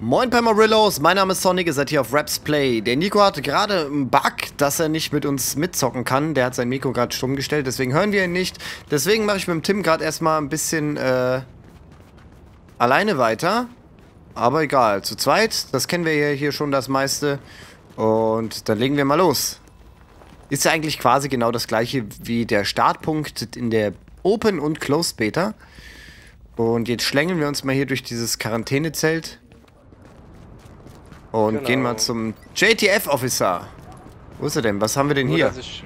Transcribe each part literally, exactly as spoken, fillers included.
Moin Pamarillos, mein Name ist Sonic, ihr seid hier auf Raps Play. Der Nico hat gerade einen Bug, dass er nicht mit uns mitzocken kann. Der hat sein Mikro gerade stumm gestellt, deswegen hören wir ihn nicht. Deswegen mache ich mit dem Tim gerade erstmal ein bisschen äh, alleine weiter. Aber egal, zu zweit, das kennen wir ja hier schon das meiste. Und dann legen wir mal los. Ist ja eigentlich quasi genau das gleiche wie der Startpunkt in der Open- und Closed-Beta. Und jetzt schlängeln wir uns mal hier durch dieses Quarantänezelt. Und genau. Gehen mal zum J T F-Officer. Wo ist er denn? Was haben wir denn nur, hier? Dass ich,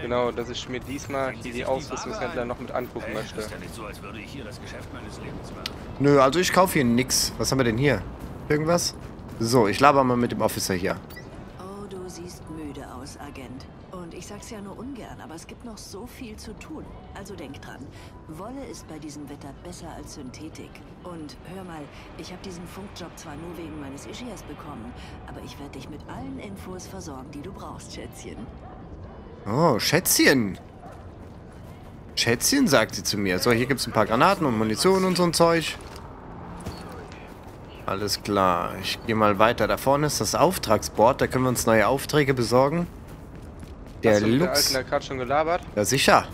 genau, dass ich mir diesmal hier die Ausrüstungshändler noch mit angucken hey, möchte. Ist ja nicht so, als würde ich hier das Geschäft meines Lebens machen. Nö, also ich kaufe hier nix. Was haben wir denn hier? Irgendwas? So, ich laber mal mit dem Officer hier. Oh, du siehst müde aus, Agent. Und ich sag's ja nur ungern, aber es gibt noch so viel zu tun. Also denk dran, Wolle ist bei diesem Wetter besser als Synthetik. Und hör mal, ich habe diesen Funkjob zwar nur wegen meines Ischias bekommen, aber ich werde dich mit allen Infos versorgen, die du brauchst, Schätzchen. Oh, Schätzchen. Schätzchen, sagt sie zu mir. So, hier gibt's ein paar Granaten und Munition und so ein Zeug. Alles klar, ich gehe mal weiter. Da vorne ist das Auftragsboard, da können wir uns neue Aufträge besorgen. Der Lux. Hast du mit der Alten da gerade schon gelabert? Ja, sicher.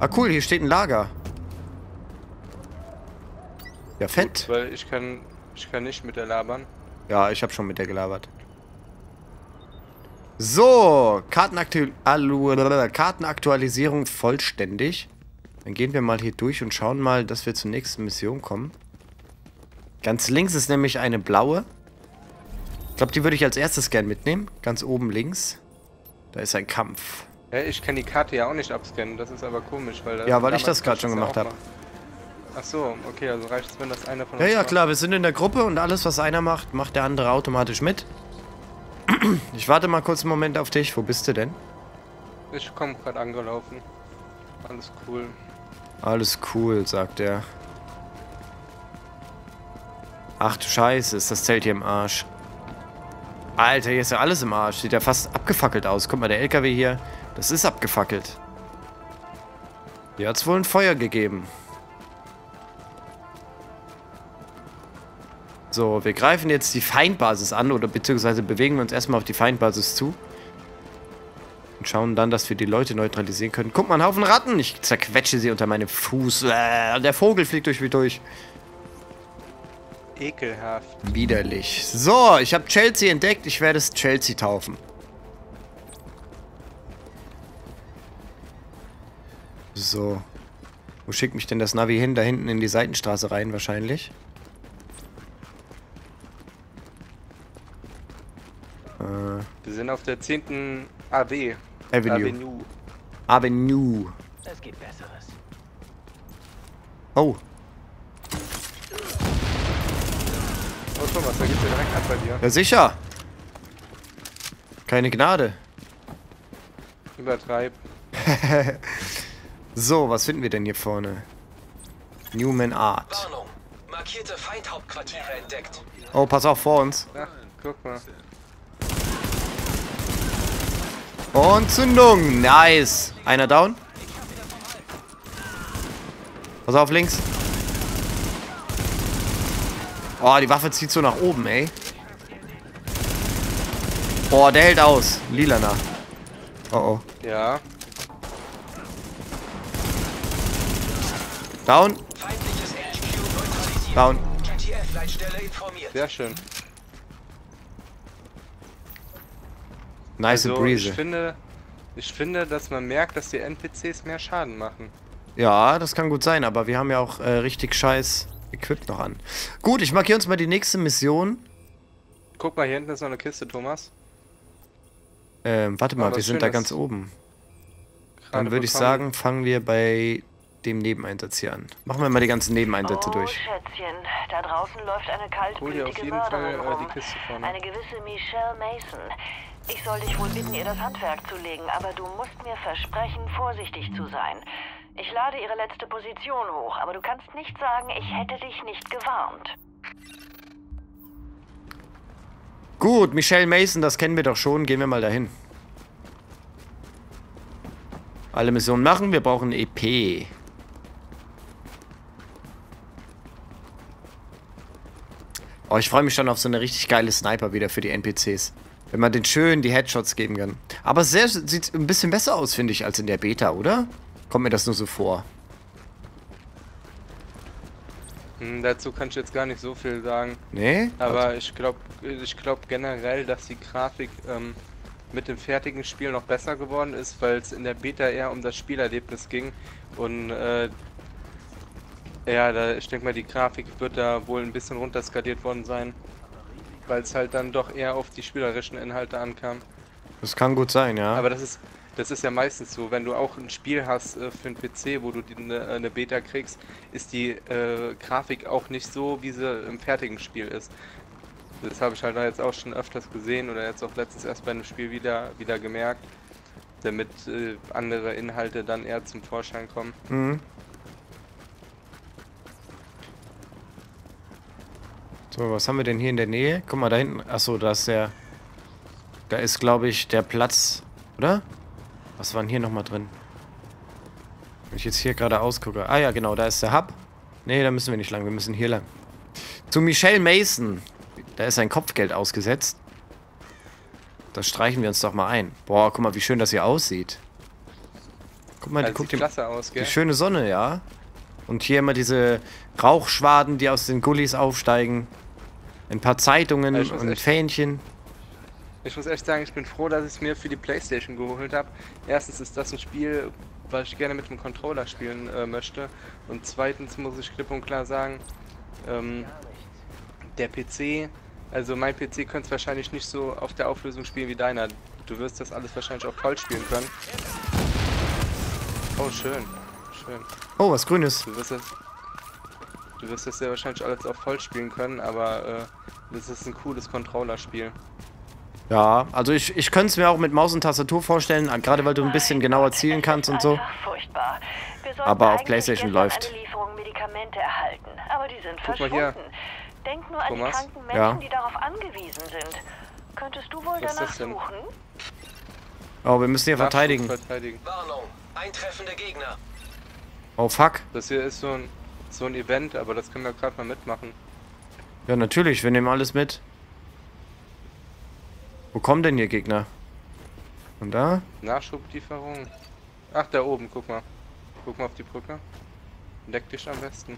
Ah, cool, hier steht ein Lager. Ja, fett. Gut, weil ich kann, ich kann nicht mit der labern. Ja, ich habe schon mit der gelabert. So, Kartenaktu- Kartenaktualisierung vollständig. Dann gehen wir mal hier durch und schauen mal, dass wir zur nächsten Mission kommen. Ganz links ist nämlich eine blaue. Ich glaube, die würde ich als erstes gern mitnehmen. Ganz oben links. Da ist ein Kampf. Ja, ich kann die Karte ja auch nicht abscannen. Das ist aber komisch, weil... Das ja, weil ich das gerade schon gemacht habe. Ach so, okay, also reicht es, wenn das einer von uns... Ja, ja, klar, wir sind in der Gruppe und alles, was einer macht, macht der andere automatisch mit. Ich warte mal kurz einen Moment auf dich. Wo bist du denn? Ich komme gerade angelaufen. Alles cool. Alles cool, sagt er. Ach du Scheiße, ist das Zelt hier im Arsch. Alter, hier ist ja alles im Arsch. Sieht ja fast abgefackelt aus. Guck mal, der L K W hier, das ist abgefackelt. Hier hat es wohl ein Feuer gegeben. So, wir greifen jetzt die Feindbasis an, oder beziehungsweise bewegen wir uns erstmal auf die Feindbasis zu. Und schauen dann, dass wir die Leute neutralisieren können. Guck mal, ein Haufen Ratten. Ich zerquetsche sie unter meinem Fuß. Äh, der Vogel fliegt durch wie durch. Ekelhaft. Widerlich. So, ich habe Chelsea entdeckt. Ich werde es Chelsea taufen. So. Wo schickt mich denn das Navi hin? Da hinten in die Seitenstraße rein wahrscheinlich. Äh. Wir sind auf der zehnten A W. Avenue. Avenue. Avenue. Es gibt Besseres. Oh. Oh, schon was, da geht's ja direkt ab bei dir. Ja, sicher. Keine Gnade. Übertreib. So, was finden wir denn hier vorne? Newman Art. Warnung. Markierte Feindhauptquartiere entdeckt. Oh, pass auf, vor uns. Ach, guck mal. Und Zündung. Nice. Einer down. Pass auf, links. Oh, die Waffe zieht so nach oben, ey. Oh, der hält aus. Lilana. Oh, oh. Ja. Down. Down. Sehr schön. Nice also, Breeze. Ich finde, ich finde, dass man merkt, dass die N P Cs mehr Schaden machen. Ja, das kann gut sein, aber wir haben ja auch äh, richtig scheiß... Equip noch an. Gut, ich markiere uns mal die nächste Mission. Guck mal, hier hinten ist noch eine Kiste, Thomas. Ähm, warte mal, wir sind da ganz oben. Dann würde ich sagen, fangen wir bei dem Nebeneinsatz hier an. Machen wir mal die ganzen Nebeneinsätze durch. Oh, Schätzchen, da draußen läuft eine kaltblütige Mörderin auf jeden Fall die Kiste vorne. Eine gewisse Michelle Mason. Ich soll dich wohl bitten, ihr das Handwerk zu legen, aber du musst mir versprechen, vorsichtig zu sein. Ich lade ihre letzte Position hoch, aber du kannst nicht sagen, ich hätte dich nicht gewarnt. Gut, Michelle Mason, das kennen wir doch schon. Gehen wir mal dahin. Alle Missionen machen, wir brauchen E P. Oh, ich freue mich schon auf so eine richtig geile Sniper wieder für die N P Cs. Wenn man den schön die Headshots geben kann. Aber es sieht ein bisschen besser aus, finde ich, als in der Beta, oder? Kommt mir das nur so vor. Hm, dazu kann ich jetzt gar nicht so viel sagen. Nee? Aber also. ich glaube ich glaube generell, dass die Grafik ähm, mit dem fertigen Spiel noch besser geworden ist, weil es in der Beta eher um das Spielerlebnis ging. Und äh, ja, da, ich denke mal, die Grafik wird da wohl ein bisschen runter skaliert worden sein. Weil es halt dann doch eher auf die spielerischen Inhalte ankam. Das kann gut sein, ja. Aber das ist das ist ja meistens so, wenn du auch ein Spiel hast äh, für den P C, wo du die, ne, eine Beta kriegst, ist die äh, Grafik auch nicht so, wie sie im fertigen Spiel ist. Das habe ich halt jetzt auch schon öfters gesehen oder jetzt auch letztens erst bei einem Spiel wieder, wieder gemerkt, damit äh, andere Inhalte dann eher zum Vorschein kommen. Mhm. So, was haben wir denn hier in der Nähe? Guck mal da hinten. Achso, da ist der. Da ist, glaube ich, der Platz, oder? Was war denn hier nochmal drin? Wenn ich jetzt hier gerade ausgucke. Ah ja, genau, da ist der Hub. Nee, da müssen wir nicht lang, wir müssen hier lang. Zu Michelle Mason. Da ist sein Kopfgeld ausgesetzt. Das streichen wir uns doch mal ein. Boah, guck mal, wie schön das hier aussieht. Guck mal, die guckt klasse aus, gell? Die schöne Sonne, ja. Und hier immer diese Rauchschwaden, die aus den Gullis aufsteigen. Ein paar Zeitungen also und echt, Fähnchen. Ich muss echt sagen, ich bin froh, dass ich es mir für die Playstation geholt habe. Erstens ist das ein Spiel, was ich gerne mit dem Controller spielen äh, möchte. Und zweitens muss ich klipp und klar sagen, ähm, der P C, also mein P C könnte es wahrscheinlich nicht so auf der Auflösung spielen wie deiner. Du wirst das alles wahrscheinlich auch voll spielen können. Oh, schön. Schön. Oh, was Grünes. Du wirst das, du wirst das ja wahrscheinlich alles auch voll spielen können, aber äh, das ist ein cooles Controller-Spiel. Ja, also ich, ich könnte es mir auch mit Maus und Tastatur vorstellen, gerade weil du ein bisschen genauer zielen kannst und so. Aber auf PlayStation läuft. Guck mal hier. Denk nur an die kranken Menschen, die darauf angewiesen sind. Könntest du wohl danach suchen? Oh, wir müssen hier verteidigen. Warnung, eintreffende Gegner. Oh fuck. Das hier ist so ein, so ein Event, aber das können wir gerade mal mitmachen. Ja, natürlich, wir nehmen alles mit. Wo kommen denn hier Gegner? Und da? Nachschublieferung. Ach, da oben, guck mal. Guck mal auf die Brücke. Deck dich am besten.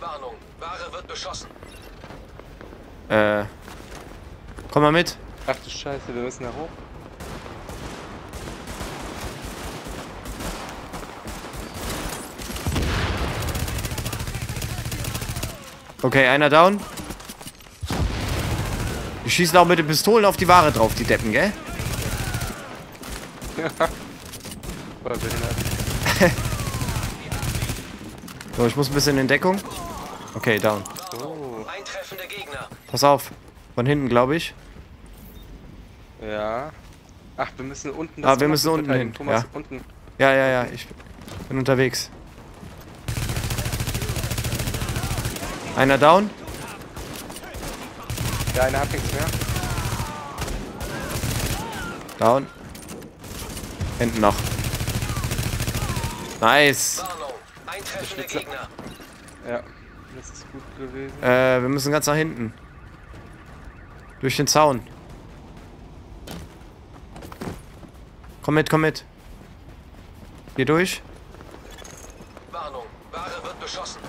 Warnung, Ware wird beschossen. Äh. Komm mal mit. Ach du Scheiße, wir müssen da hoch. Okay, einer down. Die schießen auch mit den Pistolen auf die Ware drauf, die Deppen, gell? Ja. So, ich muss ein bisschen in Deckung. Okay, down. Oh. Pass auf. Von hinten, glaube ich. Ja. Ach, wir müssen unten. Das ah, wir müssen unten hin. Thomas, ja. Unten. Ja, ja, ja. Ich bin unterwegs. Einer down. Ja, einer hat nichts mehr. Down. Hinten noch. Nice. Ja, das ist gut gewesen. Äh, wir müssen ganz nach hinten. Durch den Zaun. Komm mit, komm mit. Hier durch. Warnung, Ware wird beschossen.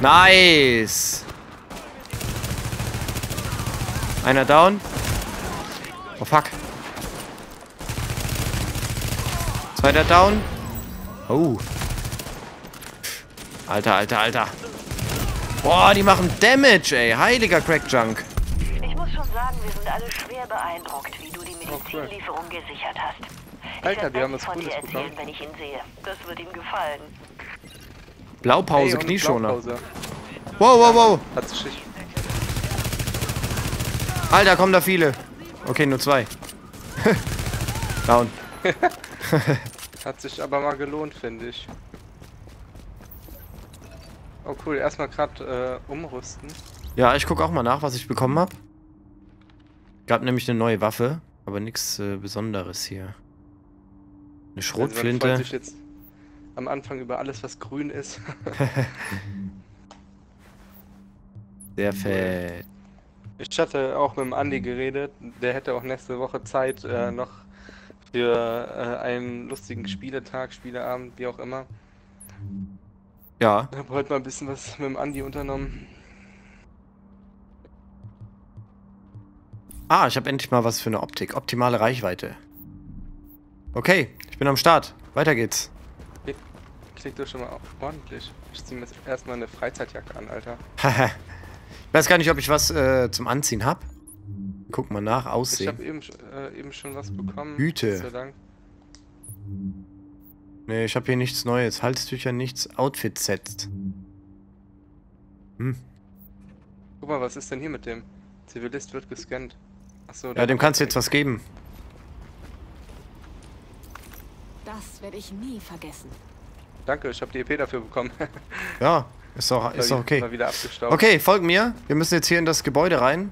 Nice! Einer down. Oh fuck. Zweiter down. Oh. Alter, alter, alter. Boah, die machen Damage, ey. Heiliger Crackjunk. Ich muss schon sagen, wir sind alle schwer beeindruckt, wie du die Medizinlieferung oh, cool. gesichert hast. Ich alter, wir haben was Cooles erzählen, bekommen. Wenn ich ihn sehe. Das wird ihm gefallen. Blaupause, hey, Knieschoner. Blaupause. Wow, wow, wow. Hat sich Alter, kommen da viele. Okay, nur zwei. Down. Hat sich aber mal gelohnt, finde ich. Oh cool, erstmal gerade äh, umrüsten. Ja, ich gucke auch mal nach, was ich bekommen habe. Gab nämlich eine neue Waffe, aber nichts äh, Besonderes hier. Eine Schrotflinte. Also, am Anfang über alles, was grün ist. Sehr fett. Ich hatte auch mit dem Andi geredet, der hätte auch nächste Woche Zeit äh, noch für äh, einen lustigen Spieletag, Spieleabend, wie auch immer. Ja. Ich habe heute mal ein bisschen was mit dem Andi unternommen. Ah, ich habe endlich mal was für eine Optik. Optimale Reichweite. Okay, ich bin am Start. Weiter geht's. Klick doch schon mal auf. Ordentlich. Ich zieh mir jetzt erstmal eine Freizeitjacke an, Alter. Haha. Ich weiß gar nicht, ob ich was äh, zum Anziehen hab. Guck mal nach, aussehen. Ich hab eben, äh, eben schon was bekommen. Güte. Gott sei Dank. Nee, ich hab hier nichts Neues. Halstücher, nichts. Outfit-Sets. Hm. Guck mal, was ist denn hier mit dem? Zivilist wird gescannt. Achso, ja, dem kannst du jetzt was geben. Das werde ich nie vergessen. Danke, ich habe die E P dafür bekommen. Ja, ist doch ist okay. War wieder abgestaubt. Okay, folgt mir. Wir müssen jetzt hier in das Gebäude rein.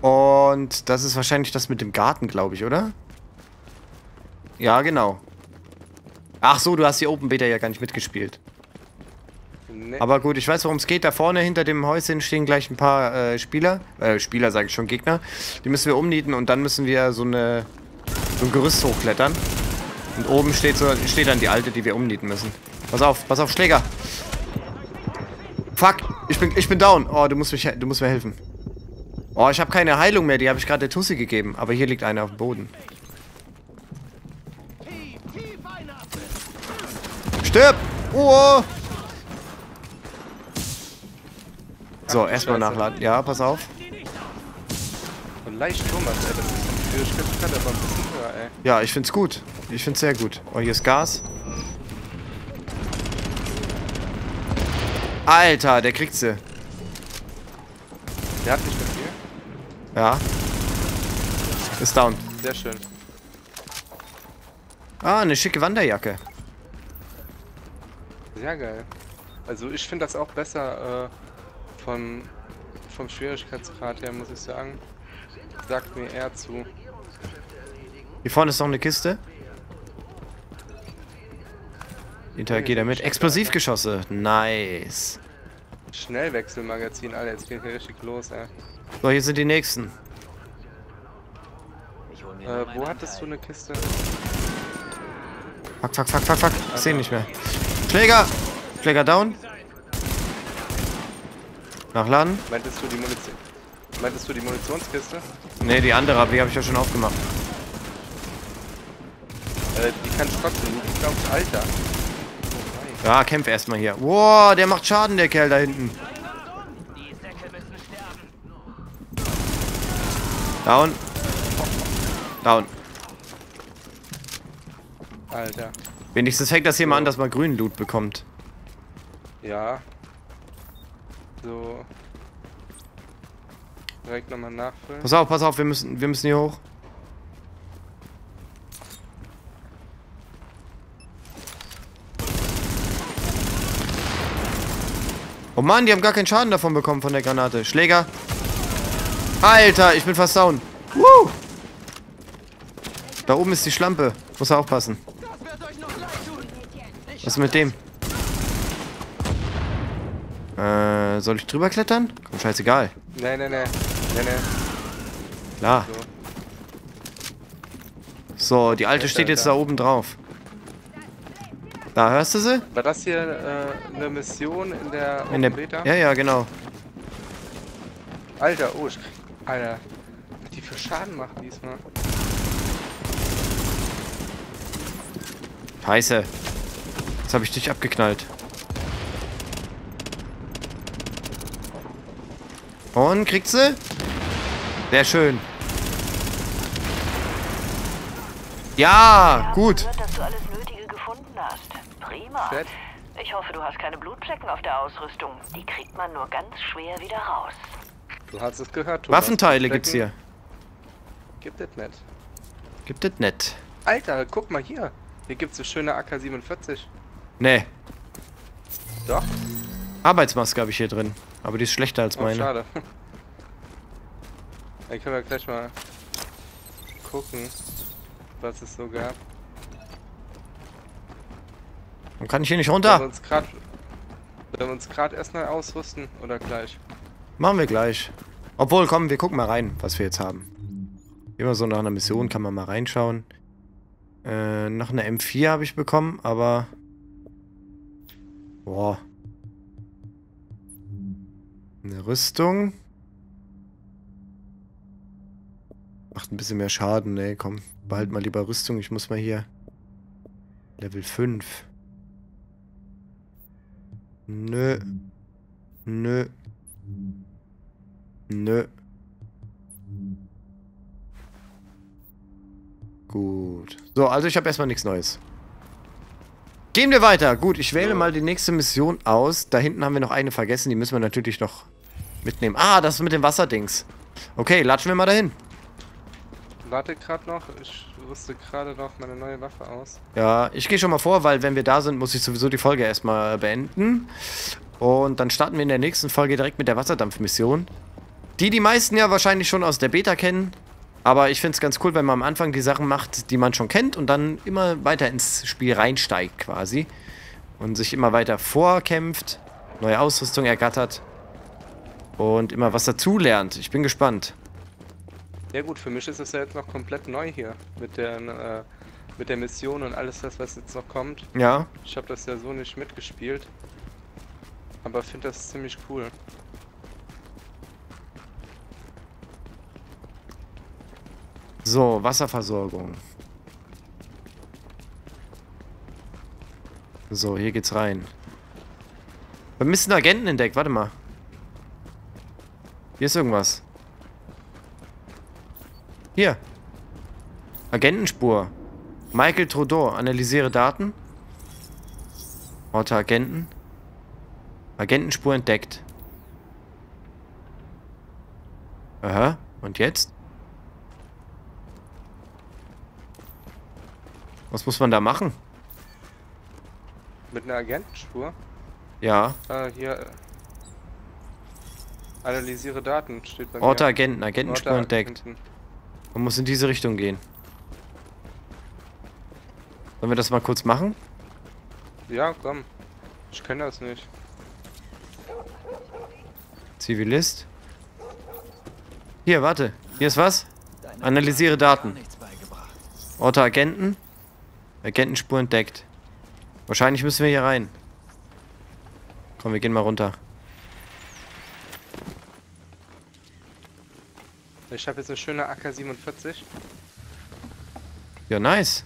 Und das ist wahrscheinlich das mit dem Garten, glaube ich, oder? Ja, genau. Ach so, du hast die Open Beta ja gar nicht mitgespielt. Nee. Aber gut, ich weiß, worum es geht. Da vorne hinter dem Häuschen stehen gleich ein paar äh, Spieler. Äh, Spieler sage ich schon, Gegner. Die müssen wir umnieten und dann müssen wir so, eine, so ein Gerüst hochklettern. Und oben steht, so, steht dann die alte, die wir umnieten müssen. Pass auf, pass auf, Schläger. Fuck, ich bin, ich bin down. Oh, du musst, mich, du musst mir helfen. Oh, ich habe keine Heilung mehr, die habe ich gerade der Tussi gegeben. Aber hier liegt einer auf dem Boden. Stirb! Oh! So, erstmal nachladen. Ja, pass auf. Und leicht Thomas, ey. Das ist ein bisschen höher, ey. Ja, ich find's gut. Ich find's sehr gut. Oh, hier ist Gas. Alter, der kriegt sie. Der hat nicht mit dir? Ja. Ist down. Sehr schön. Ah, eine schicke Wanderjacke. Sehr geil. Also, ich finde das auch besser, äh... Vom, vom Schwierigkeitsgrad her, muss ich sagen, sagt mir eher zu. Hier vorne ist noch eine Kiste. Interagiert damit. Explosivgeschosse. Nice. Schnellwechselmagazin, Alter. Jetzt geht hier richtig los, ey. So, hier sind die nächsten. Äh, wo hattest du eine Kiste? Fuck, fuck, fuck, fuck, fuck. Ich seh nicht mehr. Schläger! Schläger down. Nachladen. Meintest du die Munition? Meintest du die Munitionskiste? Ne, die andere, aber die habe ich ja schon aufgemacht. Äh, die kann trotzdem nicht. Ich glaube, Alter. Oh, ja, kämpf erstmal hier. Wow, der macht Schaden, der Kerl da hinten. Die Säcke müssen sterben. Down. Down. Alter. Wenigstens fängt das hier so mal an, dass man grünen Loot bekommt. Ja. So. Direkt nochmal nachfüllen. Pass auf, pass auf, wir müssen, wir müssen hier hoch. Oh Mann, die haben gar keinen Schaden davon bekommen von der Granate. Schläger. Alter, ich bin fast down. Woo! Da oben ist die Schlampe. Muss er aufpassen. Was ist mit dem? Äh, soll ich drüber klettern? Komm, scheißegal. Nee, nee, nee. Nee, nee. Klar. So, so die alte steht jetzt da oben drauf. Da, hörst du sie? War das hier äh, eine Mission in der Open Beta? Ja, ja, genau. Alter, oh, ich krieg... Alter. Was die für Schaden macht diesmal. Scheiße. Jetzt habe ich dich abgeknallt. Und kriegt sie? Sehr schön. Ja, gut. Ich habe gehört, dass du alles Nötige gefunden hast. Prima. Ich hoffe, du hast keine Blutflecken auf der Ausrüstung. Die kriegt man nur ganz schwer wieder raus. Du hast es gehört, Thomas. Waffenteile gibt's hier. Gibt es nicht. Gibt es nicht. Alter, guck mal hier. Hier gibt's eine schöne A K siebenundvierzig. Nee. Doch. Arbeitsmaske habe ich hier drin. Aber die ist schlechter als meine. Oh, schade. Dann können wir gleich mal gucken, was es so gab. Dann kann ich hier nicht runter. Sollen wir uns gerade erstmal ausrüsten oder gleich? Machen wir gleich. Obwohl, komm, wir gucken mal rein, was wir jetzt haben. Immer so nach einer Mission kann man mal reinschauen. Äh, noch eine M vier habe ich bekommen, aber... Boah. Eine Rüstung. Macht ein bisschen mehr Schaden, ey, komm. Behalt mal lieber Rüstung, ich muss mal hier... Level fünf. Nö. Nö. Nö. Gut. So, also ich habe erstmal nichts Neues. Gehen wir weiter. Gut, ich wähle mal die nächste Mission aus. Da hinten haben wir noch eine vergessen. Die müssen wir natürlich noch mitnehmen. Ah, das mit dem Wasserdings. Okay, latschen wir mal dahin. Warte gerade noch. Ich rüste gerade noch meine neue Waffe aus. Ja, ich gehe schon mal vor, weil wenn wir da sind, muss ich sowieso die Folge erstmal beenden. Und dann starten wir in der nächsten Folge direkt mit der Wasserdampfmission. Die die meisten ja wahrscheinlich schon aus der Beta kennen. Aber ich finde es ganz cool, wenn man am Anfang die Sachen macht, die man schon kennt und dann immer weiter ins Spiel reinsteigt quasi. Und sich immer weiter vorkämpft, neue Ausrüstung ergattert und immer was dazulernt. Ich bin gespannt. Ja gut, für mich ist es ja jetzt noch komplett neu hier mit der, äh, mit der Mission und alles das, was jetzt noch kommt. Ja. Ich habe das ja so nicht mitgespielt, aber finde das ziemlich cool. So, Wasserversorgung. So, hier geht's rein. Vermissten Agenten entdeckt, warte mal. Hier ist irgendwas. Hier. Agentenspur. Michael Trudeau, analysiere Daten. Orte Agenten. Agentenspur entdeckt. Aha, und jetzt? Was muss man da machen? Mit einer Agentenspur? Ja. Ah, hier. Analysiere Daten steht bei mir. Orte Agenten, Agentenspur entdeckt. Man muss in diese Richtung gehen. Sollen wir das mal kurz machen? Ja, komm. Ich kenne das nicht. Zivilist. Hier, warte. Hier ist was? Analysiere Daten. Orte Agenten. Agentenspur entdeckt. Wahrscheinlich müssen wir hier rein. Komm, wir gehen mal runter. Ich habe jetzt eine schöne A K siebenundvierzig. Ja, nice.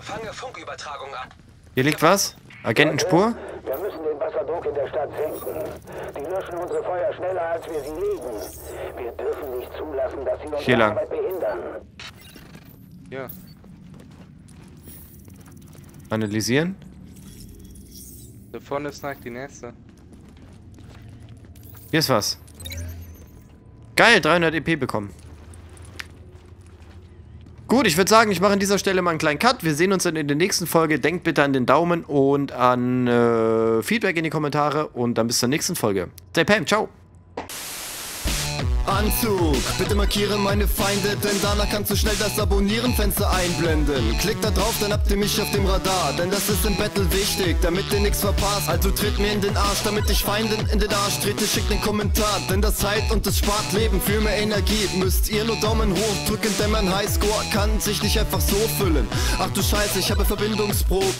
Fange Funkübertragung an. Hier liegt was? Agentenspur? Wir müssen den Wasserdruck in der Stadt senken. Die löschen unsere Feuer schneller, als wir sie legen. Wir dürfen nicht zulassen, dass sie unsere Arbeit behindern. Ja. Analysieren. Da vorne ist die nächste. Hier ist was. Geil, dreihundert E P bekommen. Gut, ich würde sagen, ich mache an dieser Stelle mal einen kleinen Cut. Wir sehen uns dann in der nächsten Folge. Denkt bitte an den Daumen und an äh, Feedback in die Kommentare. Und dann bis zur nächsten Folge. Stay Pam, ciao. Anzug, bitte markiere meine Feinde, denn danach kannst du schnell das Abonnieren-Fenster einblenden. Klick da drauf, dann habt ihr mich auf dem Radar, denn das ist im Battle wichtig, damit ihr nichts verpasst. Also tritt mir in den Arsch, damit ich Feinden in den Arsch trete, schickt einen Kommentar, denn das heilt und es spart Leben. Für mehr Energie müsst ihr nur Daumen hoch drücken, denn mein Highscore kann sich nicht einfach so füllen. Ach du Scheiße, ich habe Verbindungsprobleme.